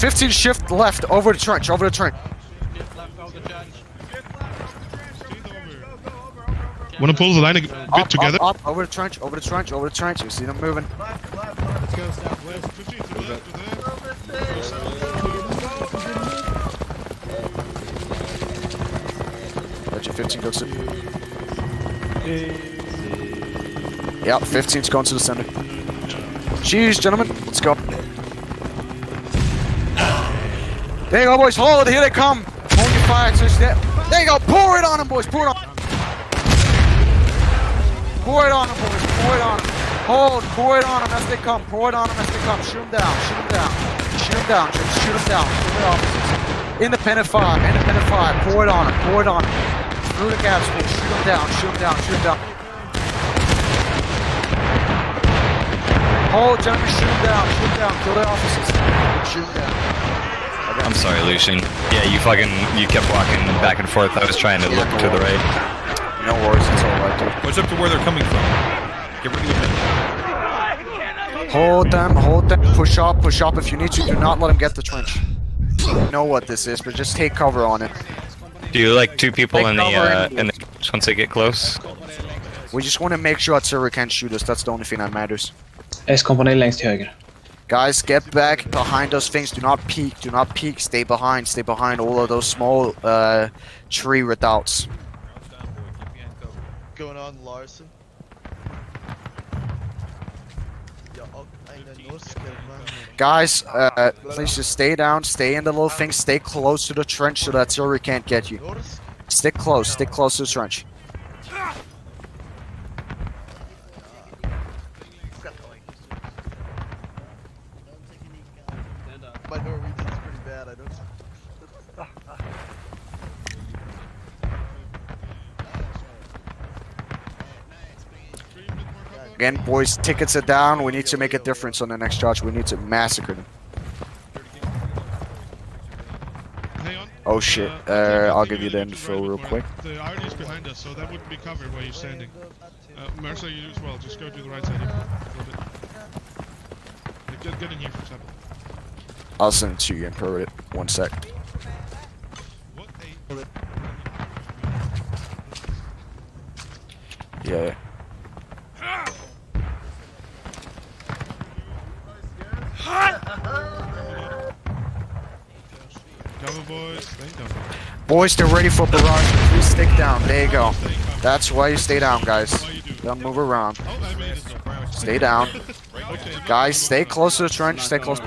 15 shift left over the trench, over the trench. Shift left over the trench. Wanna pull the line a bit together? Up, over the trench, over the trench, over the trench. You see them moving. Left. Let's go southwest. 15 to the left, Let your 15 go to the... Yeah, 15's going to the center. Cheers, gentlemen. Let's go. There you go, boys. Hold it. Here they come. Hold your fire. There you go. Pour it on them, boys. Pour it on them. Pour it on them, boys. Pour it on them. Hold. Pour it on them as they come. Pour it on them as they come. Shoot them down. Shoot them down. Shoot them down. Just shoot them down. Shoot them down. Independent fire. Independent fire. Pour it on them. Pour it on them. Through the gaps, boys. Shoot them down. Shoot them down. Shoot them down. Hold, gentlemen. Shoot them down. Shoot them down. Kill their officers. Shoot them down. I'm sorry, Lucian. Yeah, you kept walking back and forth. I was trying to look to the right. No worries, it's all right, dude. What's up to where they're coming from? Get rid of them. Hold them, push up if you need to. Do not let them get the trench. You know what this is, but just take cover on it. Do you like two people in the trench once they get close? We just want to make sure that Zero can't shoot us. That's the only thing that matters. S-company längst till höger. Guys, get back behind those things. Do not peek. Do not peek. Stay behind. Stay behind all of those small tree redoubts. Going on, Larson. Guys, please just stay down. Stay in the little thing. Stay close to the trench so that Zuri can't get you. Stick close. Stick close to the trench. My Norwegian's pretty bad, I don't... Again, boys, tickets are down. We need to make a difference on the next charge. We need to massacre them. Oh shit, I'll give you the info real quick. The RD is behind us, so that wouldn't be covered where you're standing. Mercer, you as well, just go to the right side here. Get in here for example. I'll send it to you and per it. 1 sec. Yeah. Boys, they're ready for barrage. Please stick down. There you go. That's why you stay down, guys. Don't move around. Stay down. Guys, stay close to the trench. Stay close.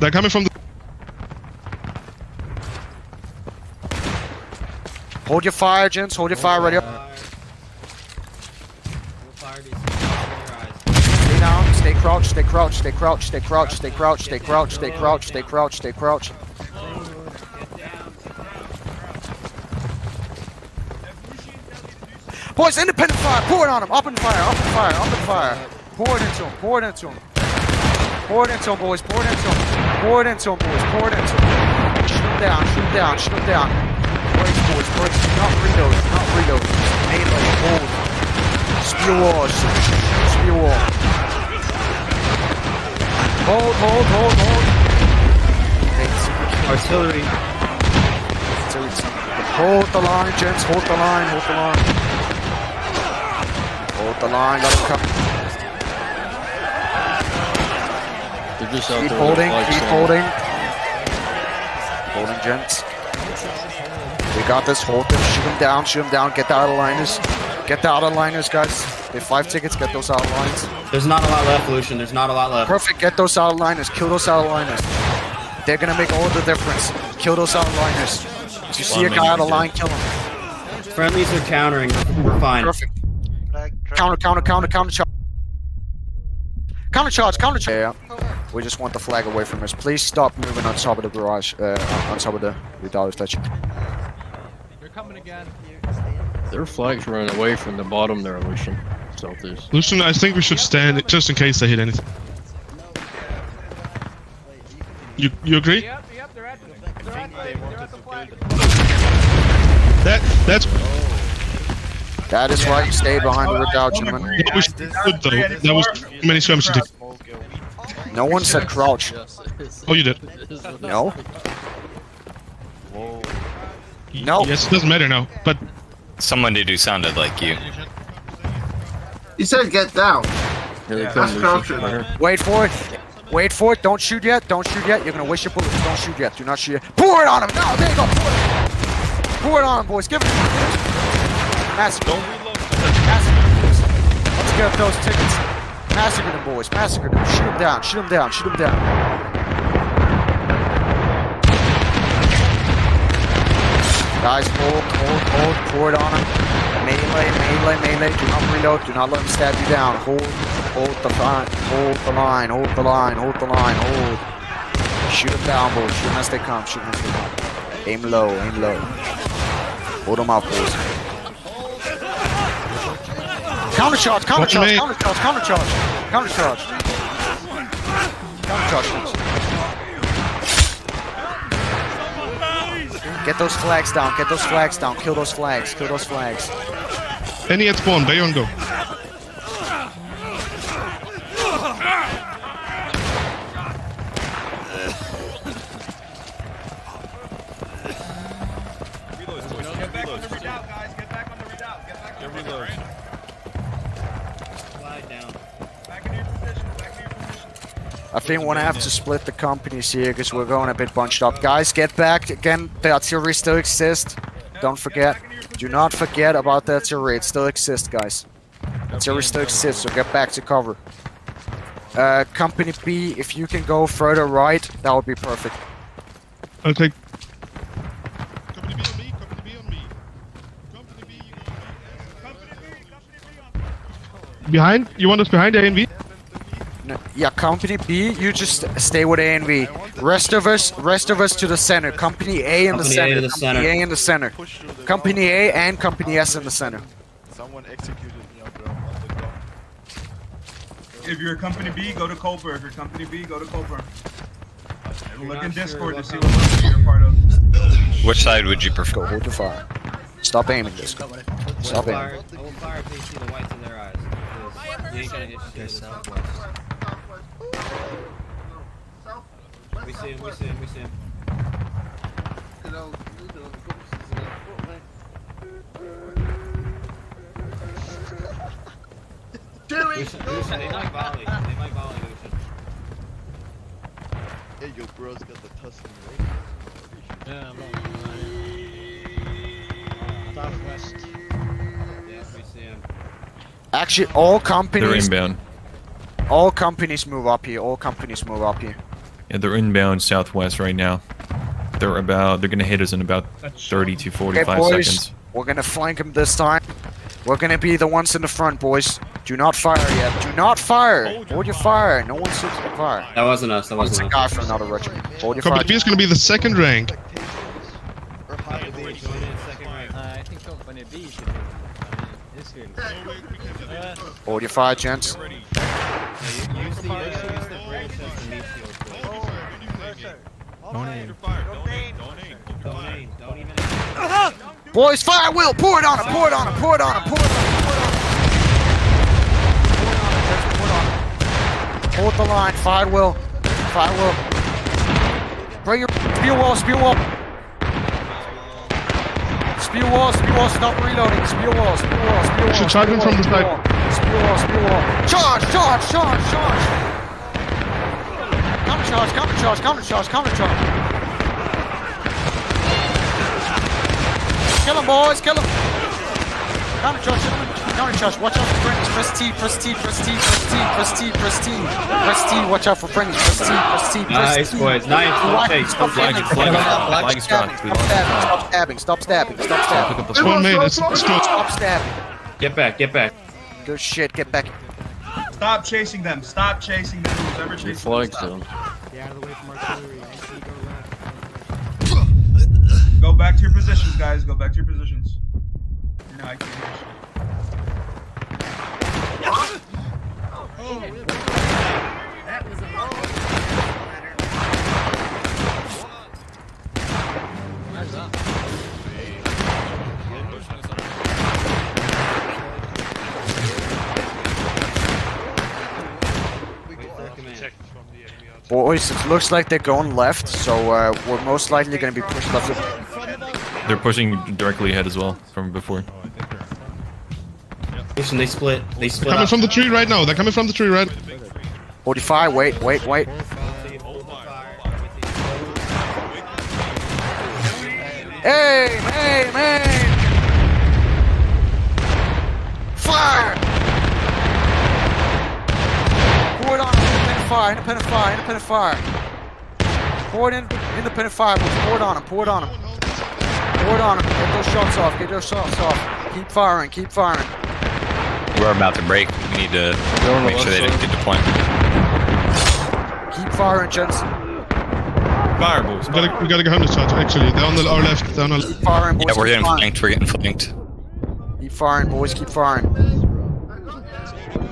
They're coming from the... Hold your fire, gents. Hold your fire. Ready up. Stay down. Stay crouched. Stay crouched. Stay crouched. Stay crouched. Stay crouched. Stay crouched. Stay crouched. Stay crouched. Stay crouched. Boys, independent fire. Pour it on them. Up and fire. Up and fire. Up and fire. Pour it into them. Pour it into them. Pour it into them, boys. Pour it into them. Pour it into them, boys. Pour it into them. Shoot them down. Shoot them down. Shoot them down. Brace, boys. Brace. Do not reload. Do not reload. Melee. Hold. Spew war. Spew war. Hold. Hold. Hold. Hold. Artillery. Hold the line, gents. Hold the line. Hold the line. Hold the line. Let them come. Keep holding, keep holding. Holding, gents. We got this, hold them, shoot them down, get the out-of-liners. Get the out-of-liners, guys. They have 5 tickets, get those out-of-lines. There's not a lot left, Lucian, there's not a lot left. Perfect, get those out-of-liners, kill those out-of-liners. They're gonna make all the difference. Kill those out-of-liners. If you see a guy out of line, kill him. Friendlies are countering, we're fine. Perfect. Counter, counter, counter, counter charge. Counter charge, counter charge. Yeah. We just want the flag away from us. Please stop moving on top of the barrage, on top of the redoubters statue. They're coming again. Their flag's running away from the bottom there, Lucian. Southeast. Lucian, I think we should stand it just in case they hit anything. You agree? Yep, they're at the flag. That's... That is why you stayed behind the redoubt, gentlemen. That was good, though. That was too many swims to take. No one said crouch. Oh, you did. No. No. Yes, it doesn't matter now, but... Someone did who sounded like you. He said get down. Here they come. Wait for it. Wait for it. Don't shoot yet. Don't shoot yet. You're going to waste your bullets. Don't shoot yet. Do not shoot yet. Pour it on him. No, there you go. Pour it on him, boys. Give it. Massacre. Don't reload. Massacre. Let's get those tickets. Massacre them, boys. Massacre them. Shoot them down. Shoot them down. Shoot them down. Guys, hold, pour it on him. Melee, do not reload, do not let him stab you down. Hold the line. Shoot him down, boys, shoot him as they come, shoot him as they come. Aim low. Hold him up, boys. Countercharge. Get those flags down, kill those flags, Any at spawn, Bayon go. Get back on the redoubt, guys, get back on the redoubt. Slide down. I think we're gonna have to split the companies here because we're going a bit bunched up. Guys, get back again. The artillery still exists. Don't forget. Do not forget about the artillery. It still exists, guys. Artillery still exists, so get back to cover. Company B, if you can go further right, that would be perfect. Okay. Company B on me. Company B, you want me? Company B. Behind? You want us behind ANV? Yeah, Company B, you just stay with A and V. Rest of us to the center. Company A in the center. Company A and Company S in the center. Someone executed me on the ground. If you're Company B, go to Culper. If you're Company B, go to Culper. Look in Discord to see what company you're part of. Which side would you prefer? Go hold the fire. Stop aiming, Discord. Stop aiming. I will fire if they see the whites in their eyes. You ain't gonna hit yourself. We see him. Lucian, they might volley, Lucian. Hey, your bro's got the tussling right? Yeah, I'm on the southwest. Yeah, we see him. Actually, all companies... They're inbound. All companies move up here. Yeah, they're inbound southwest right now. They're gonna hit us in about 30 to 45 seconds. We're gonna flank them this time. We're gonna be the ones in the front, boys. Do not fire yet. Do not fire. Hold your fire. No one seems to fire. That wasn't us. It's a guy from another regiment. Hold your fire. Company B is gonna be the second rank. I think Company B should be this here. Hold your fire, gents. Don't aim. Boys, fire will! Pour it on him! Hold the line, fire will. Bring your spear wall, stop reloading, spear wall. Should charge him from the side. Spear wall. Charge! Come to charge. Kill him, boys, kill him. Come to charge. Watch out for friendlies. Press T. Watch out for friendlies. Press T. Nice, boys. Nice. Stop stabbing. Get back. Good shit, get back. Stop chasing them. Who's ever chasing them, stop. Get out of the way from artillery. Go back to your positions, guys. No, I can't hear shit. That was a Boys, it looks like they're going left, so we're most likely going to be pushed left. They're pushing directly ahead as well from before. Listen, they split. They split. They're coming from the tree right now. They're coming from the tree right. 45. Wait, wait, wait. Hey, hey, man! Fire! Pour it on. Independent fire. Independent fire. Independent fire. Pour it in. Independent fire. Pour it on him. Pour it on him. Pour it on him. Get those shots off. Get those shots off. Keep firing. Keep firing. We're about to break. We need to make sure they don't get deployed. Keep firing, Jensen. Fire, boys. We gotta go home this charge, actually. They're on the, our left. They're on our left. Keep firing, boys. Yeah, we're getting flanked. We're getting flanked. Keep firing, boys. Keep firing.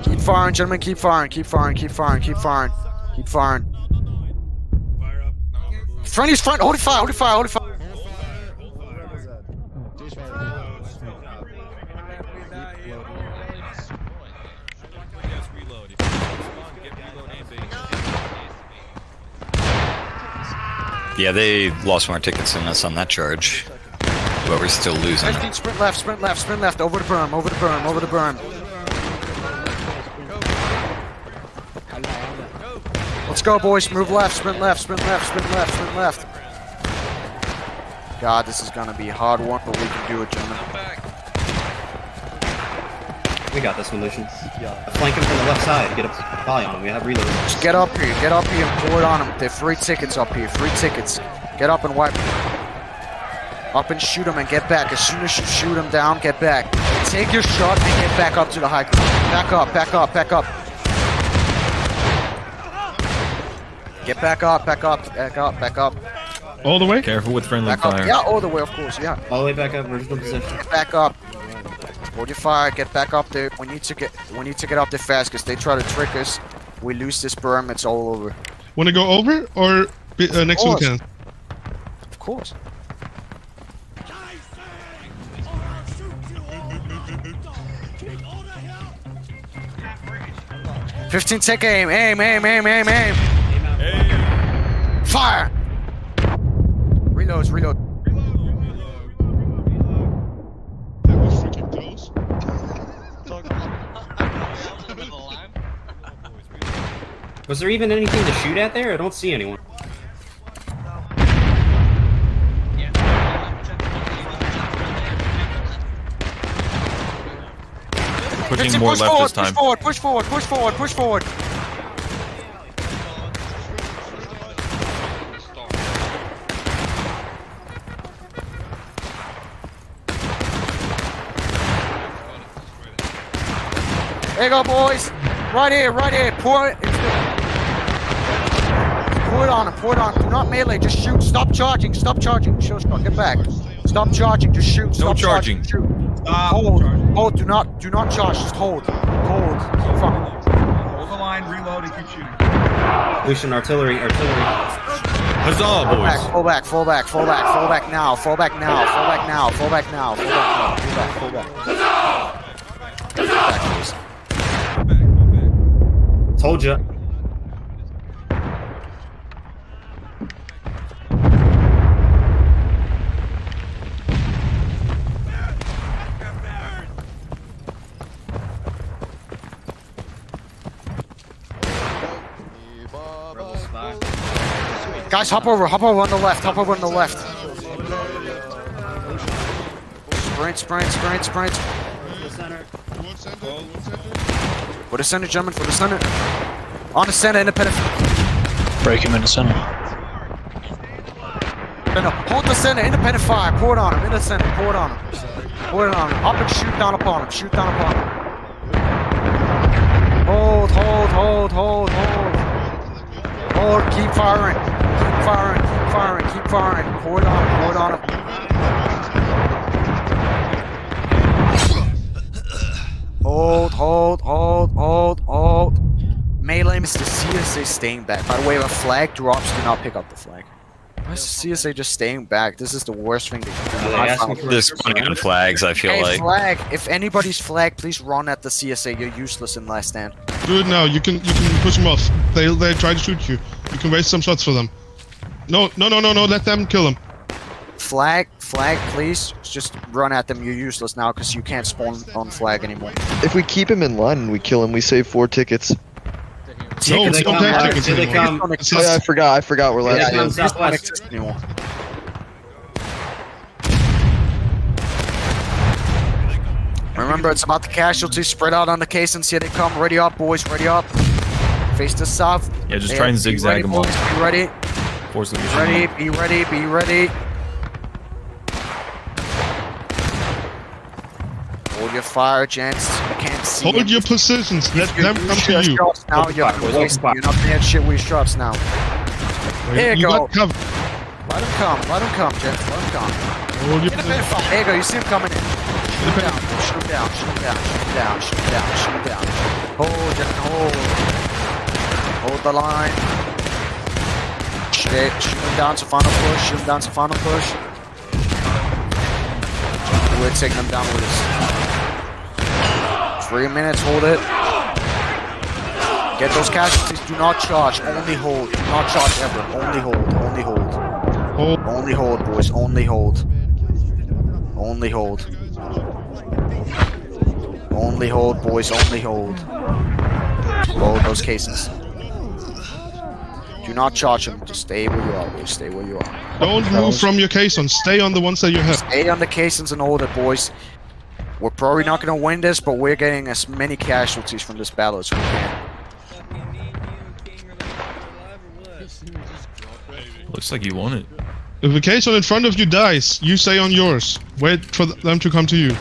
Keep firing, gentlemen. Keep firing. Keep firing. Keep firing. Keep firing. Keep firing. Friendly's front. Hold it fire. Hold it fire. Hold it fire. Yeah, they lost more tickets than us on that charge, but we're still losing. Sprint left, sprint left, sprint left, over the berm, over the berm, over the berm. Let's go, boys, move left, sprint left, sprint left, sprint left, sprint left. God, this is going to be a hard one, but we can do it, gentlemen. We got this, Lucian. Flank him from the left side, get a volley on him, we have reloads. Just get up here and pour it on him. They're free tickets up here, free tickets. Get up and wipe them. Up and shoot them and get back. As soon as you shoot them down, get back. Take your shot and get back up to the high ground. Back up, back up, back up. Get back up, back up, back up, back up. All the way? Careful with friendly back fire. Up. Yeah, all the way, of course, yeah. All the way back up, original position. Get back up. Hold your fire, get back up there. We need to get up there fast, because they try to trick us. We lose this berm, it's all over. Wanna go over or be, next to the can? Of course. Nice. 15 second aim, aim, aim, aim, aim, aim. Aim. Fire! Reloads, reload. Was there even anything to shoot at there? I don't see anyone. Pushing more left this time. Push forward, push forward, push forward, push forward. There you go, boys. Right here, pour it. Pour it on him, pour it on him. Do not melee, just shoot. Stop charging, stop charging. Get back. Stop charging, just shoot. Stop charging. Shoot. Hold, hold, do not charge, just hold. Hold, keep fucking. Hold the line, reload, and keep shooting. Lucian, artillery, artillery. Huzzah, boys. Fall back, fall back, fall back, fall back now, fall back now, fall back now, fall back now, fall back now, fall back, fall back. Huzzah! Huzzah! Told ya. Guys, hop over on the left, hop over on the left. Sprint, sprint, sprint, sprint. For the center, gentlemen, for the center. On the center, independent. Break him in the center. Hold the center, independent fire, pour it on him, in the center, pour it on him. Pour it on him, up and shoot down upon him, shoot down upon him. Hold, hold, hold, hold, hold. Hold, keep firing. Keep firing, keep firing, keep firing. Pour it on, pour it on him. Hold, hold, hold, hold, hold. Melee is the CSA staying back. By the way, if a flag drops, do not pick up the flag. Why is the CSA just staying back? This is the worst thing that you can do. This funny on flags, I feel like. Flag. If anybody's flag, please run at the CSA. You're useless in last stand. Do it now. You can push them off. They try to shoot you. You can raise some shots for them. No. Let them kill them. Flag, please. Just run at them. You're useless now because you can't spawn on flag anymore. If we keep him in line and we kill him, we save 4 tickets. No, they don't have tickets anymore. I forgot. We're last. Remember, it's about the casualties. Spread out on the caissons. Here they come. Ready up, boys. Ready up. Face to south. Yeah, just try and zigzag them all. Be ready. Be ready. Hold your fire, gents. I can't see. Hold your positions. Let them come to you. Now you're not doing shit with shots now. Here you go. Let them come, gents. Let them come. Here you go. You see him coming in. Shoot down. Hold the line. Shoot him down to final push. We're taking them down with us. 3 minutes, hold it. Get those casualties, do not charge, only hold. Do not charge ever, only hold. Only hold, boys, only hold. Only hold, boys, only hold. Hold those cases. Do not charge them. Just stay where you are, boys. Stay where you are. Don't move from your caissons. Stay on the ones that you have. Stay on the caissons and hold it, boys. We're probably not going to win this, but we're getting as many casualties from this battle as we can. Looks like you won it. If the caisson in front of you dies, you stay on yours. Wait for them to come to you.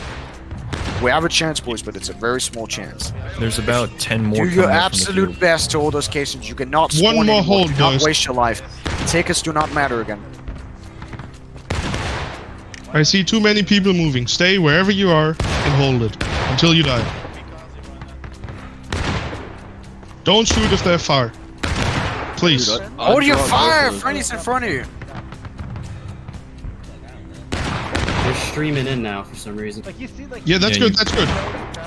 We have a chance, boys, but it's a very small chance. There's about 10 more. Do your absolute best to hold those caissons. You cannot spawn anymore. Hold, do not waste your life. Tickets do not matter again. I see too many people moving. Stay wherever you are and hold it until you die. Don't shoot if they're far. Please. Hold your fire! Freddy's in front of you. They're streaming in now for some reason. Yeah, that's good.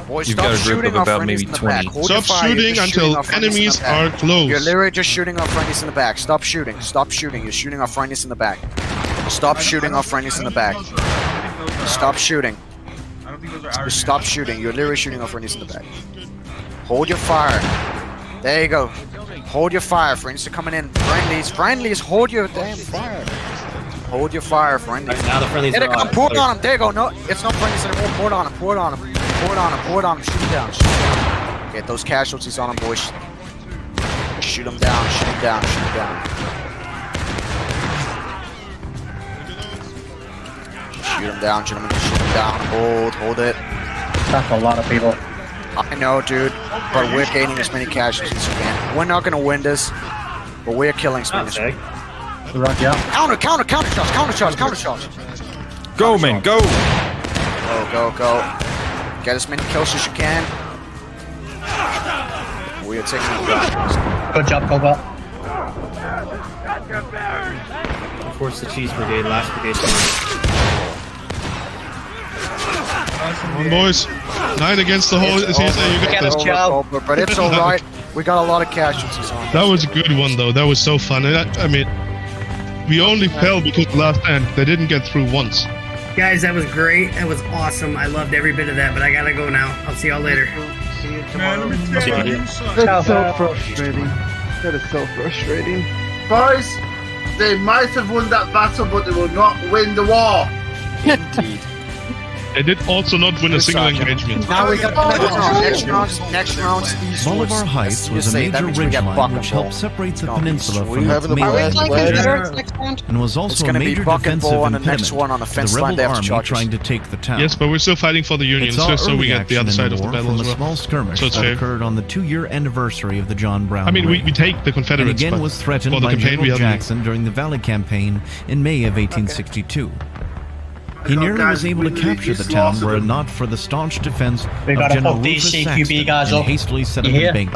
Boys, you've got a group of about maybe 20. Stop shooting until enemies are close. You're literally just shooting our friendlies in the back. Stop shooting. You're shooting our friendlies in the back. Stop shooting. You're literally shooting our friendlies in the back. Hold your fire. There you go. Hold your fire. Friends are coming in. Friendlies, hold your damn fire. Hold your fire, friendly. Right, now the friendlies are on. Pour it on him. There you go. No, it's not friendlies anymore. Pour it on him. Shoot him down. Get those casualties on him, boys. Shoot him down. Shoot him down, gentlemen. Shoot him down. Hold it. That's a lot of people. I know, dude. But we're gaining as many casualties as we can. We're not going to win this, but we're killing Spanish. Okay. Right, yeah. Counter charge. Go, man, go. Go. Get as many kills as you can. We are taking them down. Good job, Cobalt. Of course, the Cheese Brigade, last brigade. Come on, boys. 9 against the whole. It's over, but it's alright. We got a lot of casualties on. That was a good one, though. That was so fun. I mean. We only fell because the last end, they didn't get through once. Guys, that was great. That was awesome. I loved every bit of that, but I gotta go now. I'll see y'all later. See you tomorrow. That's so frustrating. That is so frustrating. Boys, they might have won that battle, but they will not win the war. Indeed. They did also not win a single engagement. Now we got next round. Bolivar Heights was a major ridgeline which helped separate the peninsula from the mainland, and was also a major defensive impediment to the rebel army trying to take the town. Yes, but we're still fighting for the Union, just so we get the other side of the battle as well. A small skirmish that occurred on the 2-year anniversary of the John Brown. I mean, we take the Confederates, but was threatened by General Jackson during the Valley Campaign in May of 1862. He nearly was able to capture the town were it not for the staunch defense of General Rufus Saxton, and hastily set up a bank.